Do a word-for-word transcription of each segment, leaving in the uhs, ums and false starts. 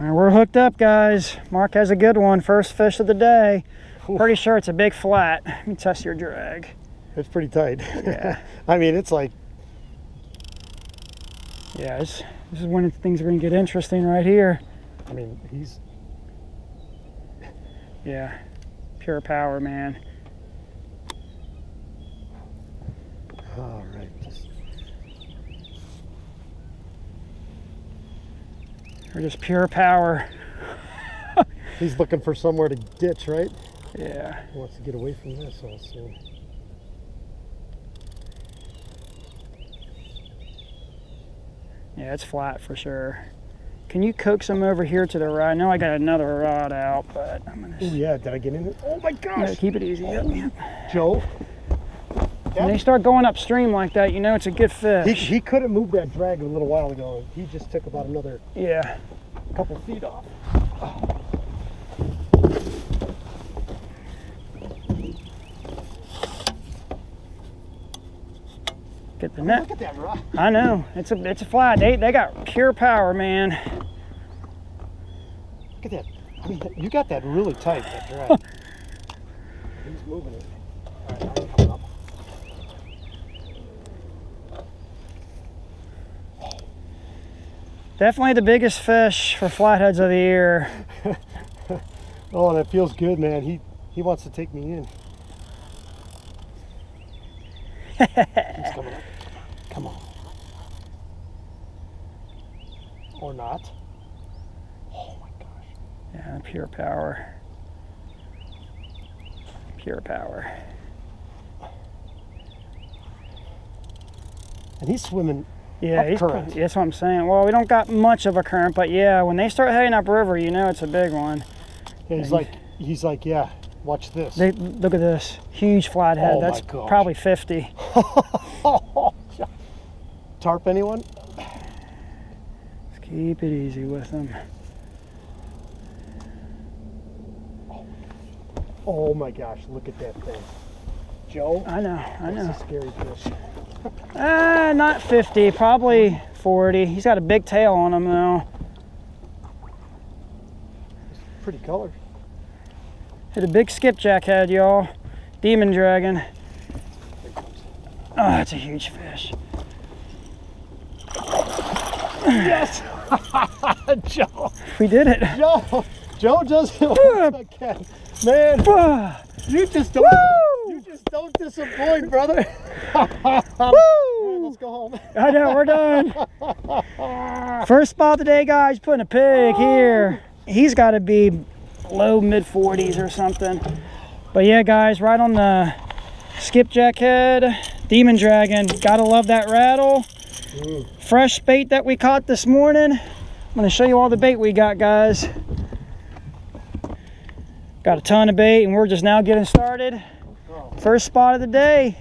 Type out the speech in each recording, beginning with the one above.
And we're hooked up, guys. Mark has a good one. First fish of the day. Oof. Pretty sure it's a big flat. Let me test your drag. It's pretty tight. Yeah. I mean, it's like... Yeah, this is when things are going to get interesting right here. I mean, he's... Yeah, pure power, man. All right. Just... We're just pure power. He's looking for somewhere to ditch, right? Yeah. He wants to get away from this also. Yeah, it's flat for sure. Can you coax him over here to the right? I know I got another rod out, but I'm gonna... Oh yeah, did I get in it? Oh my gosh! Yeah, keep it easy. Oh. Yep, yep. Joe? Yep. When they start going upstream like that, you know it's a good fish. He, he could have moved that drag a little while ago. He just took about another yeah, couple feet off. Oh. Get the net. Look at that rod. I know. It's a it's a fly. They they got pure power, man. Look at that. I mean, you got that really tight, that drag. He's moving it. All right, I'm coming up. Definitely the biggest fish for flatheads of the year. Oh, that feels good, man. He he wants to take me in. He's coming up. Come on. Or not. Oh my gosh. Yeah, pure power. Pure power. And he's swimming yeah, up he's current. That's what I'm saying. Well, we don't got much of a current, but yeah, when they start heading upriver, you know it's a big one. Yeah, he's and like, he's like, yeah. Watch this. They, look at this huge flathead. Oh, that's probably fifty. Tarp anyone? Let's keep it easy with them. Oh my gosh, look at that thing. Joe? I know, I know. That's a scary fish. Ah, uh, not fifty, probably forty. He's got a big tail on him though. It's pretty color. Hit a big skipjack head, y'all. Demon Dragon. Oh, that's a huge fish. Yes! Joe! We did it. Joe! Joe does it once again. Man, you just don't Woo! you just don't disappoint, brother. Woo! Man, let's go home. I know, we're done. First spot of the day, guys, putting a pig oh. here. He's gotta be low mid forties or something, but yeah guys, right on the skipjack head, Demon Dragon. Gotta love that rattle. Ooh. Fresh bait that we caught this morning. I'm going to show you all the bait we got, guys. Got a ton of bait and we're just now getting started. First spot of the day.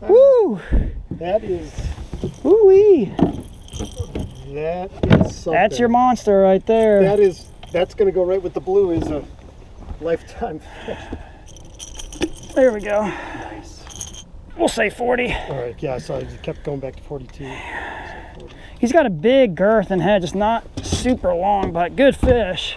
Woo! That is Woo-wee. That is something. That's your monster right there. That is That's going to go right with the blue, is a lifetime fish. There we go. Nice. We'll say forty. All right, yeah, so I kept going back to forty-two. forty. He's got a big girth and head, just not super long, but good fish.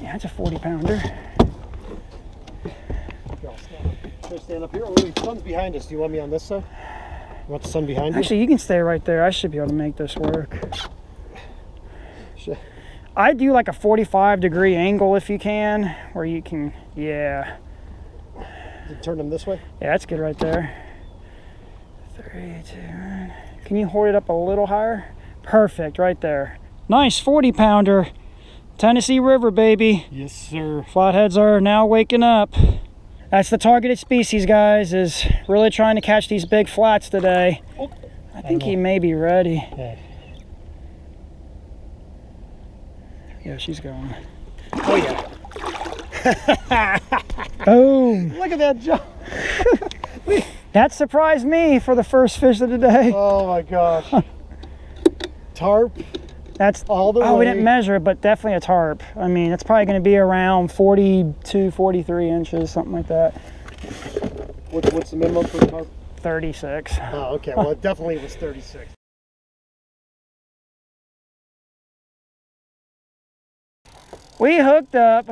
Yeah, it's a forty pounder. I'll stand up. Should I stand up here? Oh, the sun's behind us. Do you want me on this side? What's the sun behind you? Actually, you can stay right there. I should be able to make this work. Shit. I do like a forty-five degree angle if you can, where you can, yeah. You turn them this way? Yeah, that's good right there. Three, two, one. Can you hold it up a little higher? Perfect, right there. Nice forty pounder. Tennessee River, baby. Yes, sir. Flatheads are now waking up. That's the targeted species, guys, is really trying to catch these big flats today. I think I he may be ready. Okay. Yeah, she's going. Oh, yeah. Boom. Look at that jump. That surprised me for the first fish of the day. Oh, my gosh. Tarp. That's all the oh, way. We didn't measure it, but definitely a tarp. I mean, it's probably going to be around forty-two, forty-three inches, something like that. What's, what's the minimum for a tarp? thirty-six. Oh, okay. Well, it definitely was thirty-six. we hooked up.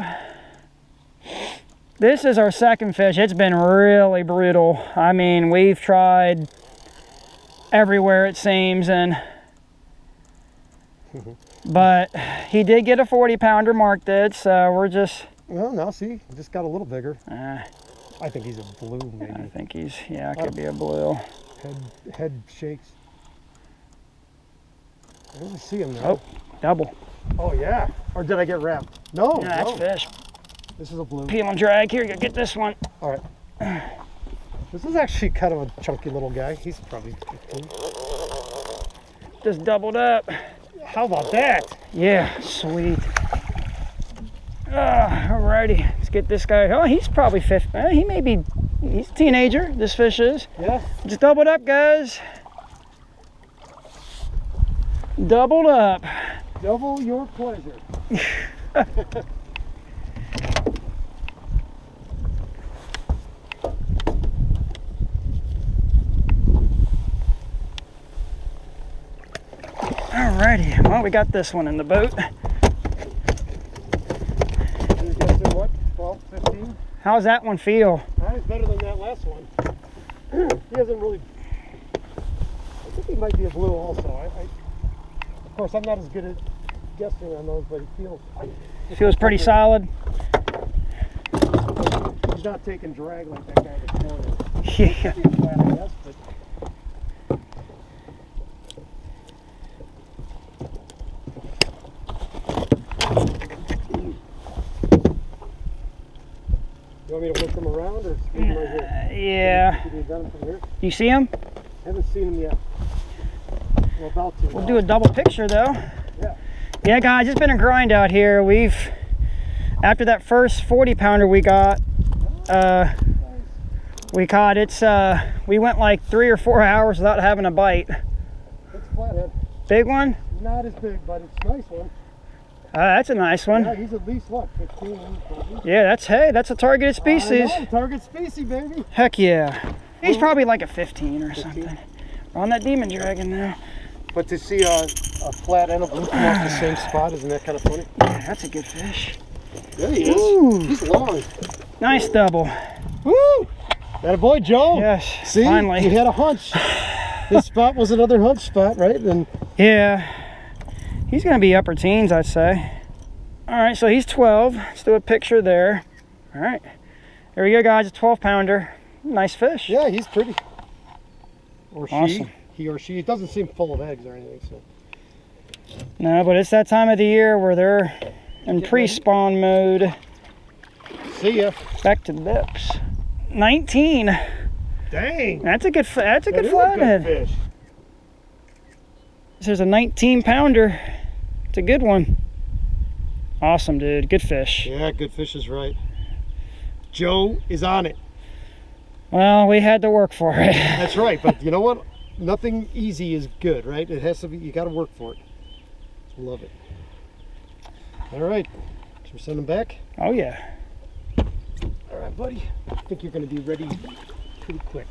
This is our second fish. It's been really brutal. I mean, we've tried everywhere it seems, and but he did get a forty pounder, Mark did, so we're just... Well, now see, he just got a little bigger. Uh, I think he's a blue, maybe. I think he's, yeah, it could oh. be a blue. Head, head shakes. I didn't see him now. Oh, double. Oh, yeah. Or did I get wrapped? No, no. That's no. fish. This is a blue. Peel and drag. Here, you get this one. All right. This is actually kind of a chunky little guy. He's probably fifteen. Just doubled up. How about that? Yeah, sweet. Uh, alrighty, let's get this guy. Oh, he's probably fifteen. He may be, he's a teenager, this fish is. Yeah. Just doubled up, guys. Doubled up. Double your pleasure. Alrighty, well, we got this one in the boat. You guys did what, twelve, fifteen? How's that one feel? Mine's better than that last one. He hasn't really... I think he might be a blue also. I, I... Of course, I'm not as good at guessing on those, but he feels... He feels pretty solid. He's not taking drag like that guy this morning. Yeah. He's flat, I guess, but... You want me to push them around or keep them right here? Yeah. You, them from here? You see them? I haven't seen them yet. We're about to. We'll now. do a double picture though. Yeah. Yeah, guys, it's been a grind out here. We've, after that first forty pounder we got, uh, nice. we caught it's, uh, we went like three or four hours without having a bite. It's flathead. Big one? Not as big, but it's a nice one. Uh, that's a nice one. Yeah, he's at least, what, fifteen, fifteen? Yeah, that's, hey, that's a targeted species. I know, target species, baby. Heck yeah. He's probably like a fifteen or fifteen. Something. We're on that Demon Dragon now. But to see a, a flat and a blue come off the same spot, isn't that kind of funny? Yeah, that's a good fish. There he is. He's long. Nice double. Woo! That a boy, Joe. Yes, see? Finally. He had a hunch. This spot was another hunch spot, right? And yeah. He's going to be upper teens, I'd say. All right, so he's twelve. Let's do a picture there. All right. There we go, guys. A twelve pounder. Nice fish. Yeah, he's pretty. Or awesome. she. He or she. It doesn't seem full of eggs or anything. So. No, but it's that time of the year where they're in pre-spawn mode. See ya. Back to dips. nineteen. Dang. That's a good, that's a that good flathead. Good fish. There's a nineteen pounder. It's a good one. Awesome, dude. Good fish. Yeah, good fish is right. Joe is on it. Well, we had to work for it. That's right, but you know what? Nothing easy is good, right? It has to be, you got to work for it. Love it. All right. Should we send him back? Oh, yeah. All right, buddy. I think you're going to be ready pretty quick.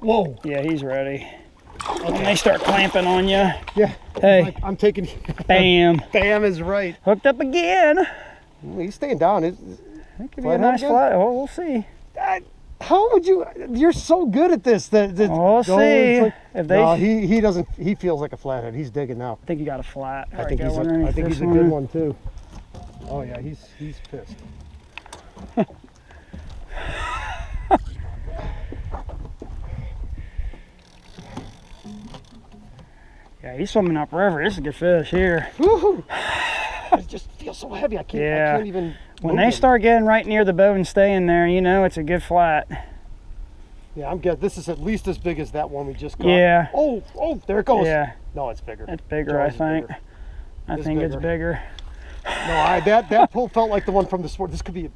Whoa. Yeah, he's ready. Okay. When they start clamping on you. Yeah. Hey. Like, I'm taking... Bam. Bam is right. Hooked up again. He's staying down. It could be a nice fly. Oh, we'll see. Uh, how would you... You're so good at this. That, that, we'll see. Like, if they, no, he, he doesn't... He feels like a flathead. He's digging now. I think he got a flat. I think, he's, a, I think he's a good one, too. Oh, yeah. He's, he's pissed. Yeah, he's swimming upriver. This is a good fish here. Woohoo! It just feels so heavy. I can't, yeah. I can't even. When they it. start getting right near the boat and staying there, you know it's a good flat. Yeah, I'm guessing this is at least as big as that one we just got. Yeah. Oh, oh, there it goes. Yeah. No, it's bigger. It's bigger, John's I think. Bigger. I it's think bigger. it's bigger. No, I that that pull felt like the one from the sport. This could be. A...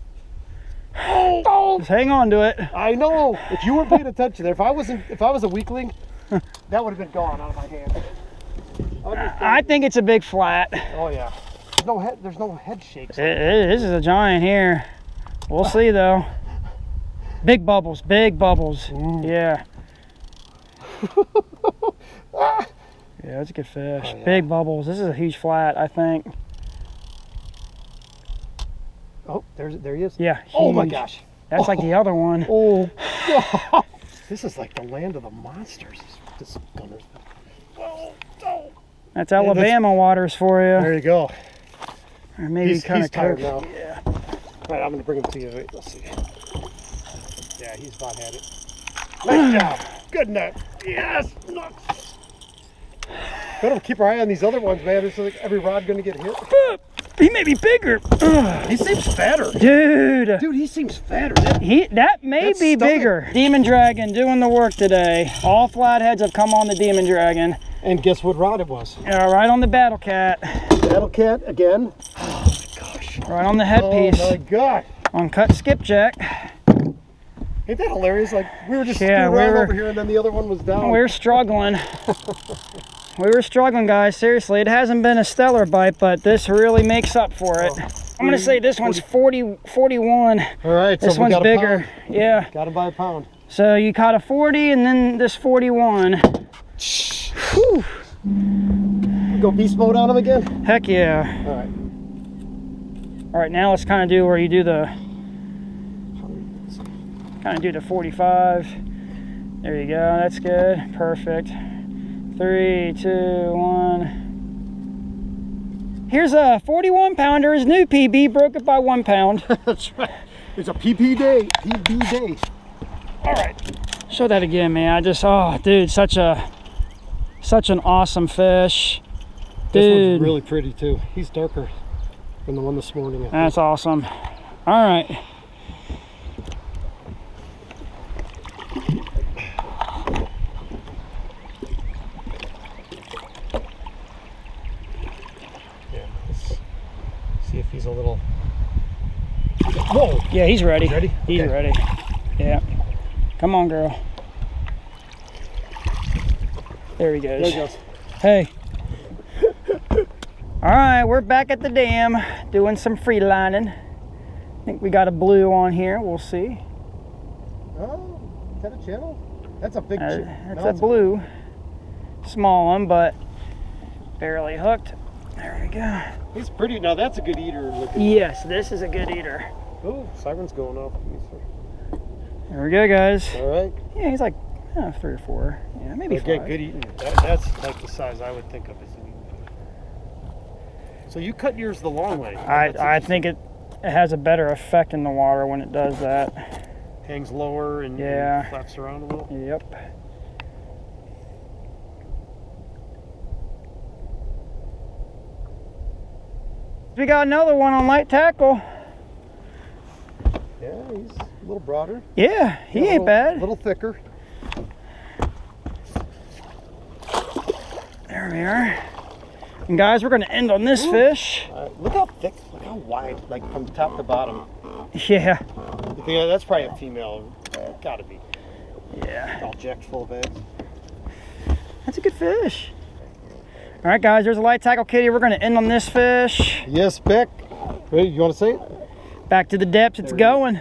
Oh, oh! Just hang on to it. I know. If you were paying attention there, if I wasn't, if I was a weakling, that would have been gone out of my hand. I think it's a big flat. Oh yeah, there's no head, there's no head shakes. It, it, this is a giant here. We'll see though. Big bubbles, big bubbles. Mm. Yeah. Yeah, that's a good fish. Oh, yeah. Big bubbles. This is a huge flat, I think. Oh, there's there he is. Yeah. Huge. Oh my gosh. That's oh. like the other one. Oh. oh. This is like the land of the monsters. This gunner's. Whoa. Oh. That's Alabama yeah, that's... waters for you. There you go. Or maybe he's, kind he's of tired now. Yeah. All right, I'm gonna bring him to you. Wait, let's see. Yeah, he's about had it. Nice job. Good net. Yes. Nuts. Gotta keep our eye on these other ones, man. It's like every rod gonna get hit. He may be bigger. Ugh. He seems fatter. Dude. Dude, he seems fatter. That, he, that may be stomach. bigger. Demon Dragon doing the work today. All flatheads have come on the Demon Dragon. And guess what rod it was? Yeah, right on the Battle Cat. Battle Cat again. Oh my gosh. Right on the headpiece. Oh my god. On cut skipjack. Ain't that hilarious? Like, we were just yeah, we were, over here and then the other one was down. We were struggling. We were struggling, guys. Seriously, it hasn't been a stellar bite, but this really makes up for it. Oh, I'm going to say this one's forty, forty-one. All right. This so one's bigger. Pound. Yeah. Got to buy a pound. So you caught a forty and then this forty-one. Whew. Go beast mode on him again? Heck yeah. All right. All right, now let's kind of do where you do the, kind of do the forty-five. There you go. That's good. Perfect. Three, two, one. Here's a forty-one pounder. His new P B broke it by one pound. That's right. It's a P B day. P B day. All right. Show that again, man. I just, oh, dude, such a, such an awesome fish. Dude. This one's really pretty too. He's darker than the one this morning. That's awesome. All right. See if he's a little. Whoa! Yeah, he's ready. He's ready? He's okay. ready. Yeah. Come on, girl. There he goes. There he goes. Hey. All right, we're back at the dam doing some free lining. I think we got a blue on here. We'll see. Oh, is that a channel? That's a big uh, channel. That's no, a blue. Small one, but barely hooked. There we go. He's pretty. Now that's a good eater looking. Yes, this is a good eater. Oh, siren's going off. There we go, guys. All right. Yeah, he's like uh, three or four. Yeah, maybe okay, five. Okay, good eating. That, that's like the size I would think of as an eater. So you cut yours the long way. I I think it, it has a better effect in the water when it does that. Hangs lower and, yeah. and flaps around a little. Yep. We got another one on light tackle. Yeah, he's a little broader. Yeah, he ain't bad. A little thicker. There we are. And guys, we're going to end on this Ooh. fish. Uh, look how thick, look how wide, like from top to bottom. Yeah. Yeah, that's probably a female. Uh, gotta be. Yeah. All jacked full of eggs. That's a good fish. All right, guys, there's a light tackle kitty. We're going to end on this fish. Yes, Beck. Ready? You want to see it? Back to the depths. It's going.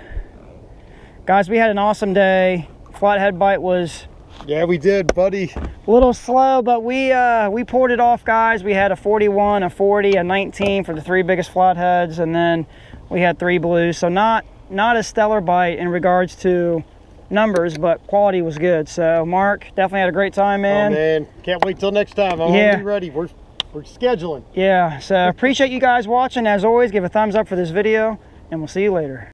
Guys, we had an awesome day. Flathead bite was... Yeah, we did, buddy. A little slow, but we uh, we poured it off, guys. We had a forty-one, a forty, a nineteen for the three biggest flatheads, and then we had three blues. So not, not a stellar bite in regards to... numbers, but quality was good. So Mark, definitely had a great time, man. Oh man, can't wait till next time. I'm yeah. already ready. We're we're scheduling. Yeah, so appreciate you guys watching. As always, give a thumbs up for this video and we'll see you later.